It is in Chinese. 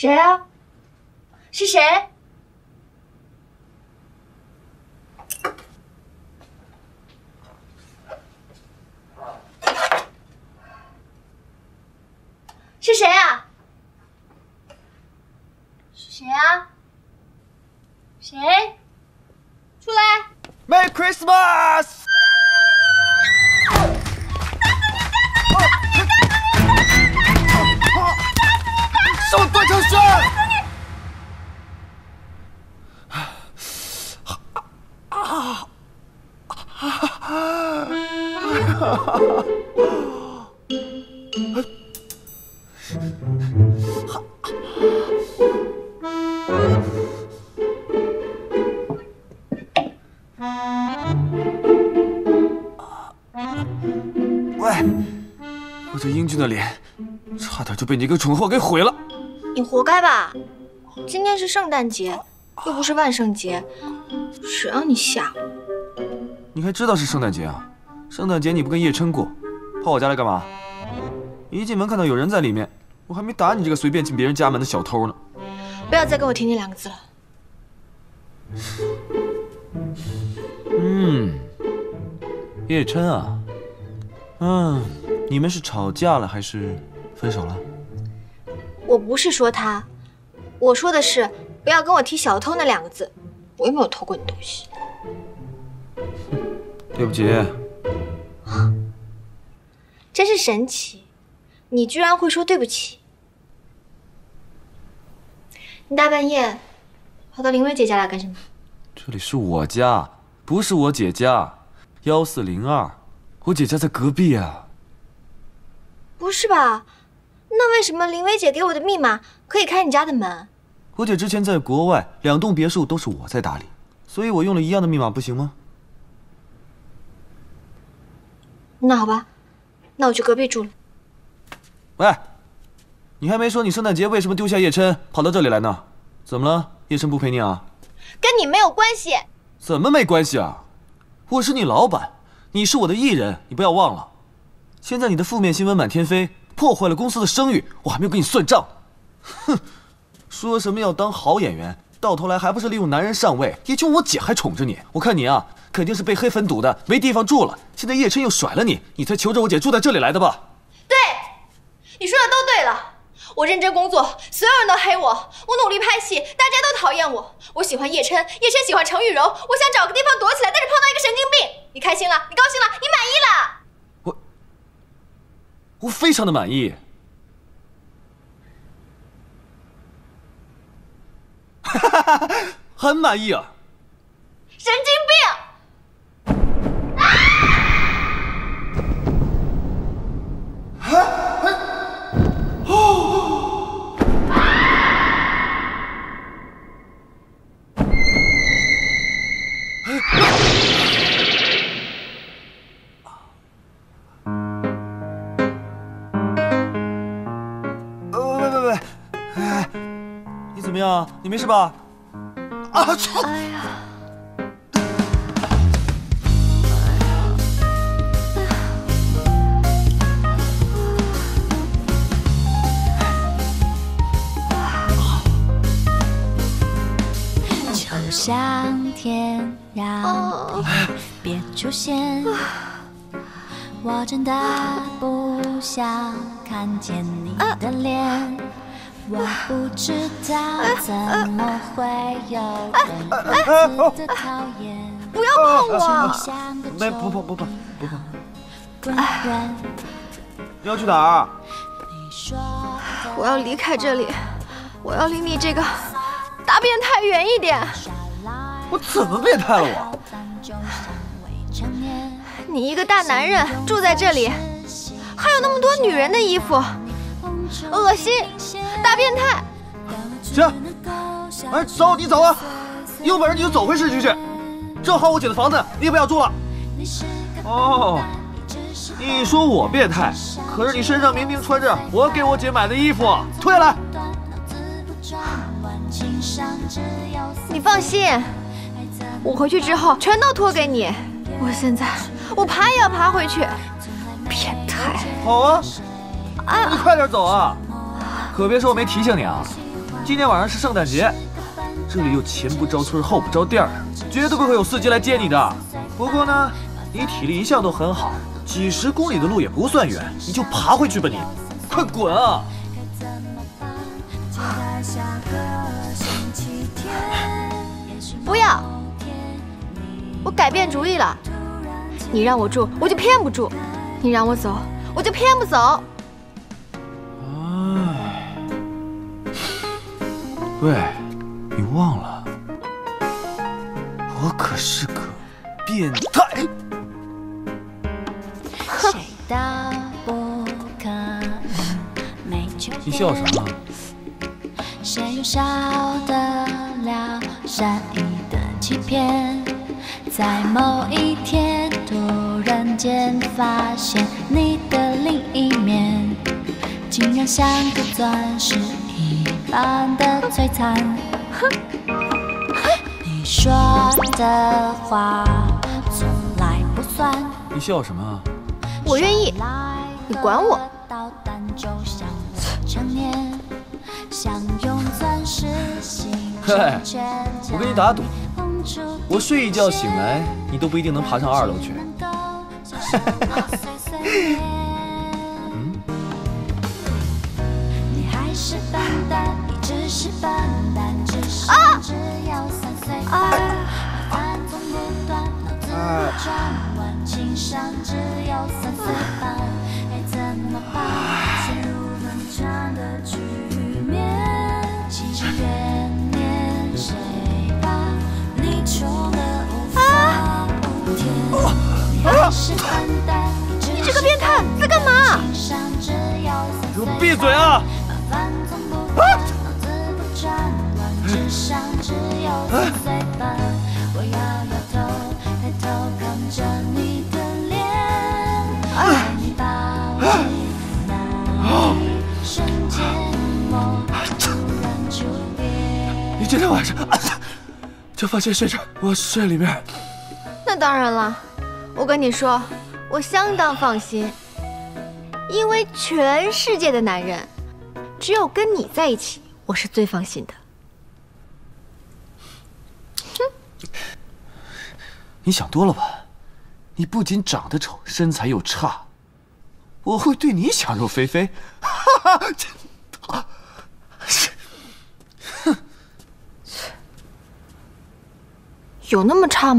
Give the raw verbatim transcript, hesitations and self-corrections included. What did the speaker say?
谁啊？是谁？是谁啊？是谁啊？谁？出来 ！Merry Christmas！ 我段成轩，啊喂，我这英俊的脸，差点就被你个蠢货给毁了。 你活该吧！今天是圣诞节，又不是万圣节，谁让你吓我？你还知道是圣诞节啊？圣诞节你不跟叶琛过，跑我家来干嘛？一进门看到有人在里面，我还没打你这个随便进别人家门的小偷呢！不要再跟我提那两个字了。嗯，叶琛啊，嗯，你们是吵架了还是分手了？ 我不是说他，我说的是不要跟我提小偷那两个字，我又没有偷过你东西。对不起。啊，真是神奇，你居然会说对不起。你大半夜跑到林薇姐家来干什么？这里是我家，不是我姐家，幺四零二，我姐家在隔壁啊。不是吧？ 那为什么林薇姐给我的密码可以开你家的门？我姐之前在国外，两栋别墅都是我在打理，所以我用了一样的密码，不行吗？那好吧，那我去隔壁住了。喂，你还没说你圣诞节为什么丢下叶琛跑到这里来呢？怎么了？叶琛不陪你啊？跟你没有关系。怎么没关系啊？我是你老板，你是我的艺人，你不要忘了。现在你的负面新闻满天飞。 破坏了公司的声誉，我还没有跟你算账。哼，说什么要当好演员，到头来还不是利用男人上位？也就我姐还宠着你。我看你啊，肯定是被黑粉堵的，没地方住了。现在叶琛又甩了你，你才求着我姐住在这里来的吧？对，你说的都对了。我认真工作，所有人都黑我；我努力拍戏，大家都讨厌我；我喜欢叶琛，叶琛喜欢程玉柔。我想找个地方躲起来，但是碰到一个神经病。你开心了，你高兴了，你满意了。 我非常的满意。哈哈哈，很满意啊！神经病！啊！啊！哦！啊！啊！ 怎么样？你没事吧？啊！操！哎呀！就像天要别出现，我真的不想看见你的脸。 我不知道怎么会有如此的讨厌。不要碰我！没不碰不碰不碰。你要去哪儿？我要离开这里，我要离你这个大变态远一点。我怎么变态了我？你一个大男人住在这里，还有那么多女人的衣服，恶心！ 大变态！行，哎，走，你走啊！有本事你就走回市区去，正好我姐的房子你也不要住了。哦，你说我变态，可是你身上明明穿着我给我姐买的衣服，退下来。你放心，我回去之后全都脱给你。我现在我爬也要爬回去，变态！好啊，啊，你快点走啊！ 可别说我没提醒你啊！今天晚上是圣诞节，这里又前不着村后不着店儿，绝对不会有司机来接你的。不过呢，你体力一向都很好，几十公里的路也不算远，你就爬回去吧你！快滚啊！不要！我改变主意了，你让我住，我就偏不住；你让我走，我就偏不走。 喂，你忘了，我可是个变态。你笑啥？谁又少得了善意的欺骗？在某一天突然间发现你的另一面，竟然像个钻石。 般的摧残，你说的话从来不算。你笑什么啊？我愿意，你管我。嘿，我跟你打赌，我睡一觉醒来，你都不一定能爬上二楼去。你这个变态在干嘛？给我闭嘴啊！ 你今天晚上就放心睡这儿，我睡里面。那当然了，我跟你说，我相当放心，因为全世界的男人，只有跟你在一起，我是最放心的。 你想多了吧？你不仅长得丑，身材又差，我会对你想入非非。哈哈，真的。哼，有那么差吗？